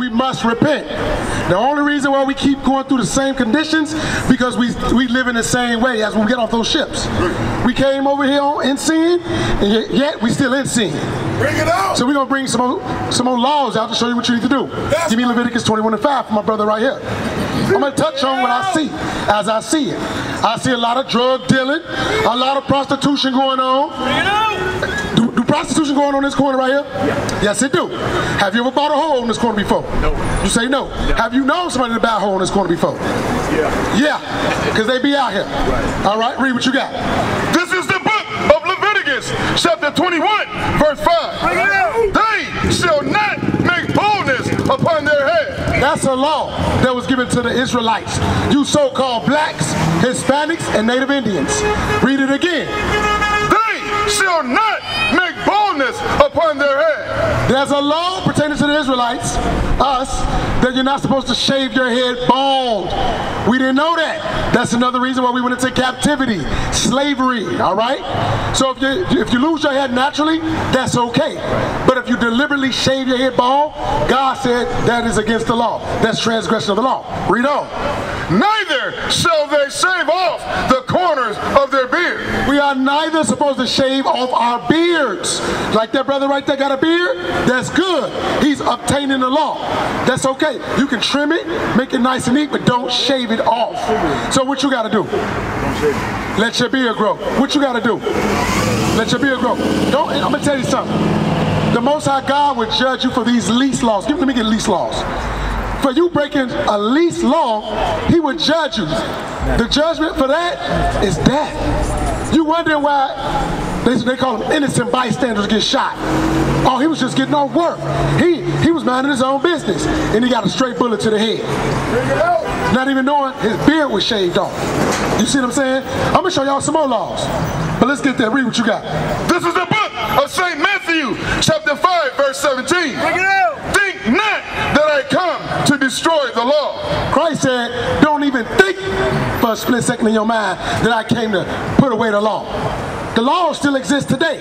we must repent. The only reason why we keep going through the same conditions because we live in the same way as when we get off those ships. We came over here in sin, and yet we still in sin. Bring it out. So we're going to bring some more laws out to show you what you need to do. Give me Leviticus 21:5 for my brother right here. I'm going to touch on what I see as I see it. I see a lot of drug dealing, a lot of prostitution going on. Bring it out. Do prostitution going on in this corner right here? Yeah. Yes, it do. Have you ever bought a hoe in this corner before? No. You say no. Yeah. Have you known somebody to buy a hoe in this corner before? Yeah. Yeah, because they be out here. Right. All right, read what you got. This is the book of Leviticus, chapter 21:5. They shall not make boldness upon their head. That's a law that was given to the Israelites. You so-called blacks, Hispanics, and Native Indians. Read it again. They shall not make boldness upon their head. There's a law pertaining to the Israelites, us, that you're not supposed to shave your head bald. We didn't know that. That's another reason why we went into captivity, slavery, all right? So if you lose your head naturally, that's okay. But if you deliberately shave your head bald, God said that is against the law. That's transgression of the law. Read on. Neither shall they shave off the corners of their beard. We are neither supposed to shave off our beard. Like that brother right there got a beard, that's good. He's obtaining the law. That's okay. You can trim it, make it nice and neat, but don't shave it off. So what you got to do? Let your beard grow. What you got to do? Let your beard grow. Don't. I'm going to tell you something. The Most High God would judge you for these least laws. Let me get least laws. For you breaking a least law, he would judge you. The judgment for that is death. You wonder why... They call them innocent bystanders get shot. Oh, he was just getting off work. He was minding his own business, and he got a straight bullet to the head. Not even knowing his beard was shaved off. You see what I'm saying? I'm going to show y'all some more laws. But let's get there. Read what you got. This is the book of St. Matthew, chapter 5:17. Think not that I come to destroy the law. Christ said, don't even think for a split second in your mind that I came to put away the law. The law still exists today.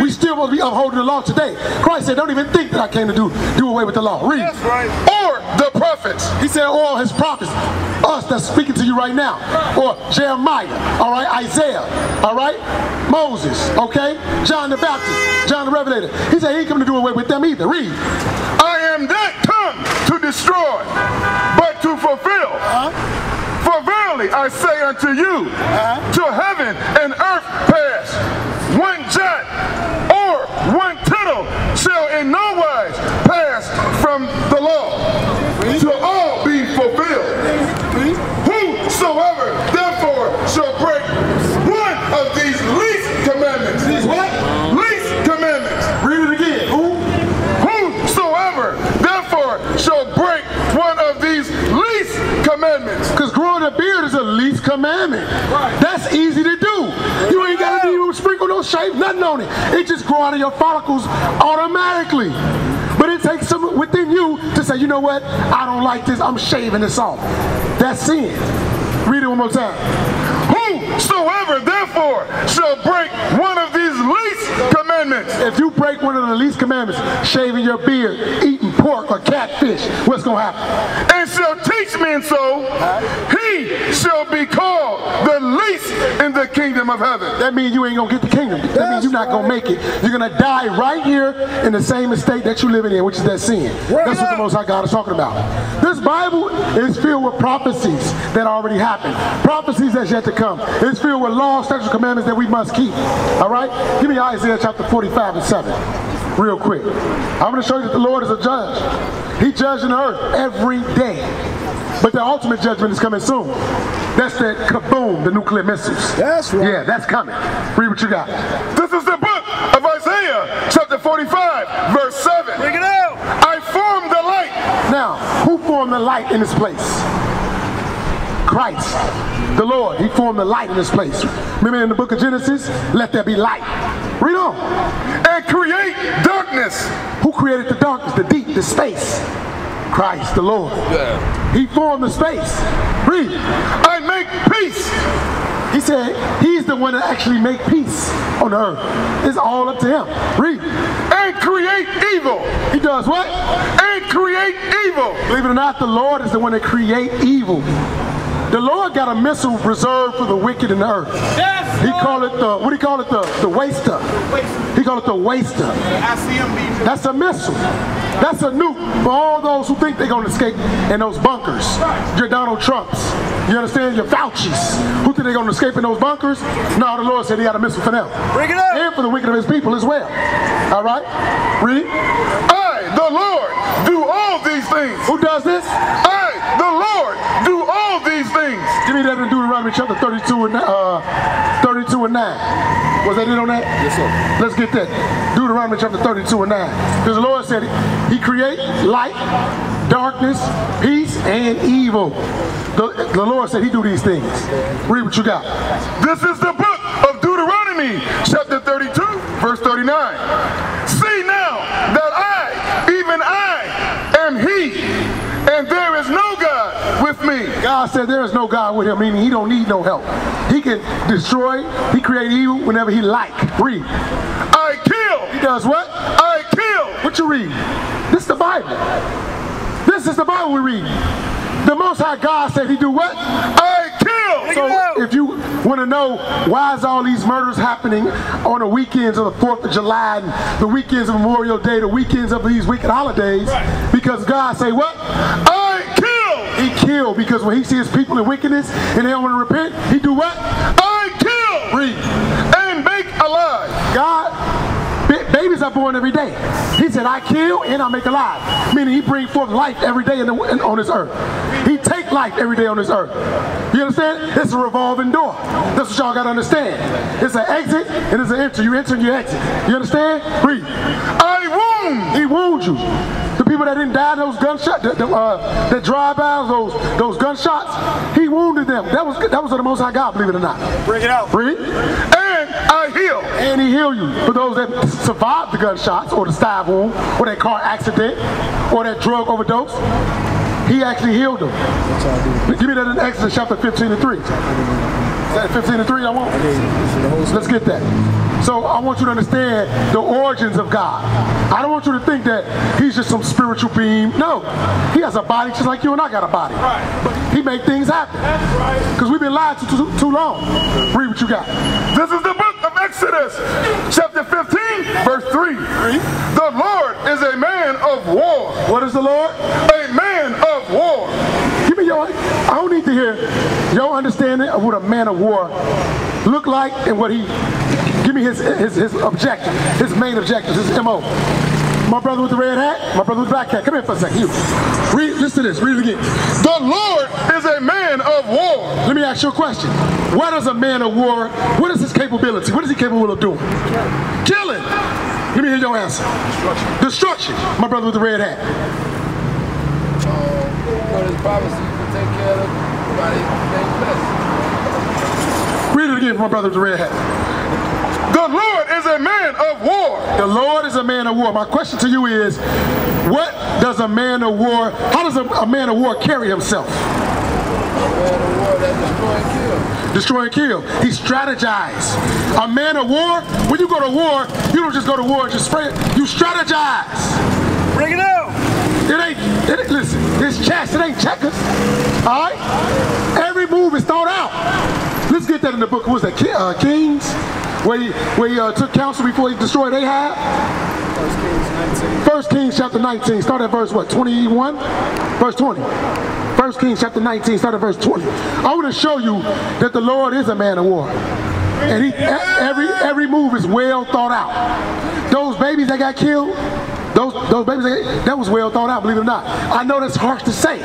We still will be upholding the law today. Christ said, don't even think that I came to do away with the law. Read. That's right. Or the prophets. He said, or his prophets. Us that's speaking to you right now. Or Jeremiah. All right. Isaiah. All right. Moses. Okay. John the Baptist. John the Revelator. He said he ain't come to do away with them either. Read. I am not come to destroy, but to fulfill. For verily I say unto you, till heaven and earth pass, one jot or one tittle shall in no wise pass from the law, till all be fulfilled. Whosoever therefore shall break one of these least commandments, these what? Least commandments. Read it again. Whosoever therefore shall break one of these least commandments. Because growing a beard is a least commandment. Right. That's easy to do. You ain't got to even sprinkle no shape, nothing on it. It just grow out of your follicles automatically. But it takes some within you to say, you know what? I don't like this. I'm shaving this off. That's sin. Read it one more time. Whosoever therefore shall break one of these least commandments. If you break one of the least commandments, shaving your beard, eating pork or catfish, what's going to happen? And shall teach men so, he shall be called the least in the kingdom of heaven. That means you ain't going to get the kingdom. That means you're not going to make it. You're going to die right here in the same estate that you're living in, which is that sin. That's what the Most High God is talking about. This Bible is filled with prophecies that already happened. Prophecies that's yet to come. It's filled with law, statutes, commandments that we must keep. All right? Give me Isaiah chapter 45:7. Real quick. I'm going to show you that the Lord is a judge. He judges in the earth every day. But the ultimate judgment is coming soon. That's that kaboom, the nuclear missiles. That's right. Yeah, that's coming. Read what you got. This is the book of Isaiah chapter 45:7. Bring it out. I formed the light. Now, who formed the light in this place? Christ, the Lord, he formed the light in this place. Remember in the book of Genesis, let there be light. Read on. And create darkness. Who created the darkness, the deep, the space? Christ, the Lord. Yeah. He formed the space. Read. I make peace He said he's the one that actually make peace on the earth. It's all up to him. Read. And create evil. He does what? And create evil. Believe it or not, the Lord is the one that create evil. The Lord got a missile reserved for the wicked in the earth. Yes, he called it the, what do you call it? The waster. He called it the waster. That's a missile. That's a nuke for all those who think they're going to escape in those bunkers. Your Donald Trumps. You understand? Your Faucis. Who think they're going to escape in those bunkers? No, the Lord said he got a missile for them. Bring it up. And for the wicked of his people as well. All right? Read. I, the Lord, do all these things. Who does this? I, the Lord, do all these things. Give me that in Deuteronomy chapter 32 and 9. Was that it on that? Yes, sir. Let's get that. Deuteronomy chapter 32 and 9. Because the Lord said he created light, darkness, peace, and evil. The Lord said he do these things. Read what you got. This is the book of Deuteronomy chapter 32, verse 39. See now that I, even I, am he. And there is no God with me. God said there is no God with him, meaning he don't need no help. He can destroy, he create evil whenever he like. Read. I kill. He does what? I kill. What you read? This is the Bible. This is the Bible we read. The Most High God said he do what? I kill. So if you want to know why is all these murders happening on the weekends of the 4th of July and the weekends of Memorial Day, the weekends of these wicked holidays, right. Because God say what? I kill! He kill, because when he sees people in wickedness and they don't want to repent, he do what? I kill! Read. And make alive. God, babies are born every day. He said, I kill and I make alive. Meaning he bring forth life every day on this earth. He take life every day on this earth. You understand? It's a revolving door. That's what y'all got to understand. It's an exit and it's an enter. You enter and you exit. You understand? Read. I wound. He wounds you. The people that didn't die, those gunshots, that drive-bys, those gunshots, he wounded them. That was the Most High God, believe it or not. Bring it out. Read. And I heal. And he heal you. For those that survived the gunshots or the stab wound or that car accident or that drug overdose, he actually healed them. Give me that in Exodus chapter 15 and 3. Is that 15 and 3 I want? Let's get that. So I want you to understand the origins of God. I don't want you to think that he's just some spiritual being. No. He has a body just like you and I got a body. But he made things happen. Because we've been lied to too long. Read what you got. This is the book of Exodus chapter 15 verse 3. The Lord is a man of war. What is the Lord? A man of war. Give me your, I don't need to hear your understanding of what a man of war look like and what he, give me his objective, his main objective, his MO. My brother with the red hat, my brother with the black hat. Come here for a second, you. Read, listen to this, read it again. The Lord is a man of war. Let me ask you a question. What is a man of war, what is his capability? What is he capable of doing? Killing. Let me hear your answer. Destruction. My brother with the red hat. Read it again for my brother with the red hat. The Lord is a man of war. The Lord is a man of war. My question to you is, what does a man of war, how does a man of war carry himself? A man of war that destroy and kill. Destroy and kill. He strategized. A man of war, when you go to war, you don't just go to war and just spray it. You strategize. Bring it up. It ain't, listen, it's chess, it ain't checkers, all right? Every move is thought out. Let's get that in the book, what was that, Kings? Where he took counsel before he destroyed Ahab? First Kings chapter 19, start at verse what, 21? Verse 20. First Kings chapter 19, start at verse 20. I want to show you that the Lord is a man of war. And he, every move is well thought out. Those babies that got killed, those babies, that was well thought out, believe it or not. I know that's harsh to say,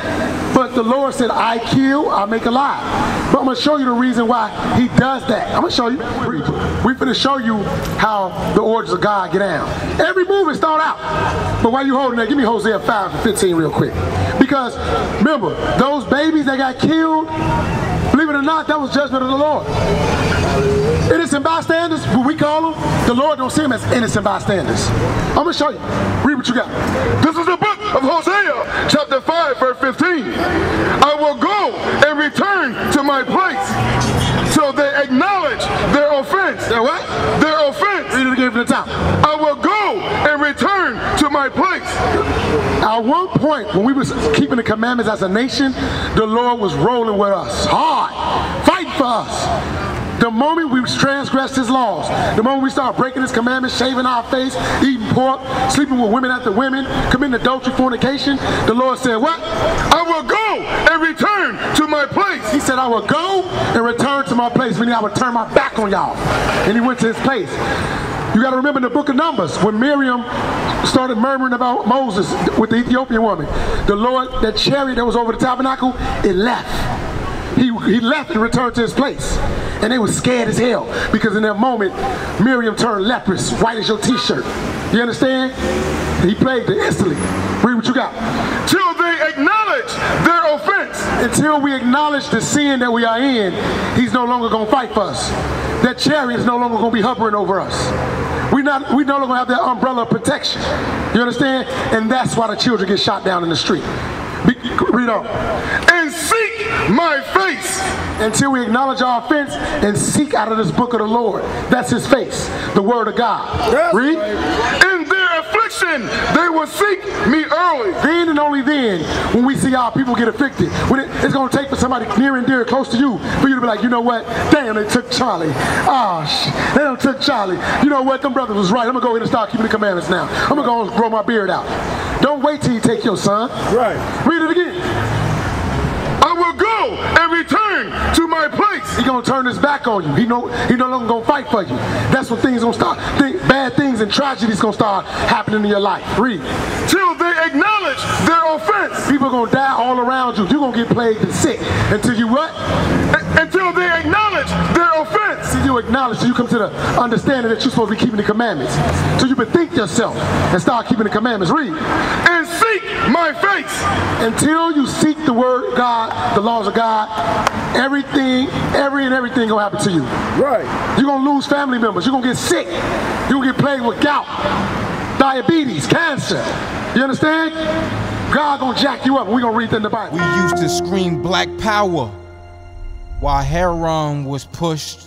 but the Lord said, I kill, I make alive. But I'm going to show you the reason why he does that. I'm going to show you. We're going to show you how the orders of God get down. Every move is thought out. But while you holding that, give me Hosea 5 and 15 real quick. Because, remember, those babies that got killed, believe it or not, that was judgment of the Lord. Innocent bystanders, what we call them, the Lord don't see them as innocent bystanders. I'm going to show you. Read what you got. This is the book of Hosea, chapter 5, verse 15. I will go and return to my place till they acknowledge their offense. Their what? Their offense. Read it again from the top. I will go and return to my place. At one point, when we was keeping the commandments as a nation, the Lord was rolling with us hard, fighting for us. The moment we transgressed his laws, the moment we start breaking his commandments, shaving our face, eating pork, sleeping with women after women, committing adultery, fornication, the Lord said what? I will go and return to my place. He said, I will go and return to my place, meaning I will turn my back on y'all. And he went to his place. You got to remember in the book of Numbers, when Miriam started murmuring about Moses with the Ethiopian woman, the Lord, that chariot that was over the tabernacle, it left. He left and returned to his place. And they were scared as hell because in that moment, Miriam turned leprous, white as your t-shirt. You understand? He plagued her instantly. Read what you got. Till they acknowledge their offense. Until we acknowledge the sin that we are in, he's no longer going to fight for us. That chariot is no longer going to be hovering over us. We no longer have that umbrella of protection. You understand? And that's why the children get shot down in the street. Read on. And seek my face. Until we acknowledge our offense and seek out of this book of the Lord. That's his face, the word of God. Yes. Read. In their affliction, they will seek me early. Then and only then, when we see our people get afflicted, when it's going to take for somebody near and dear, close to you, for you to be like, you know what? Damn, they took Charlie. Oh, shit. They don't took Charlie. You know what? Them brothers was right. I'm going to go ahead and start keeping the commandments now. I'm going to go and grow my beard out. Don't wait till you take your son. Right. Read it again. I will go and return to my place. He's going to turn his back on you. He no longer going to fight for you. That's when things going to start. Bad things and tragedies going to start happening in your life. Read. Till they acknowledge their offense. People are going to die all around you. You're going to get plagued and sick. Until you what? Until they acknowledge their offense. See, you acknowledge, so you come to the understanding that you're supposed to be keeping the commandments. So you bethink yourself and start keeping the commandments. Read. And seek my face. Until you seek the word of God, the laws of God, everything gonna happen to you. Right. You're gonna lose family members. You're gonna get sick. You're gonna get plagued with gout, diabetes, cancer. You understand? God gonna jack you up. We're gonna read that in the Bible. We used to scream black power while Haram was pushed.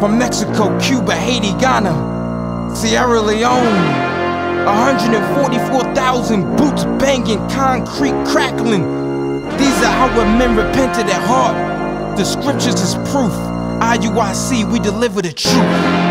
From Mexico, Cuba, Haiti, Ghana, Sierra Leone. 144,000 boots banging, concrete crackling. These are how our men repented at heart. The scriptures is proof. IUIC, we deliver the truth.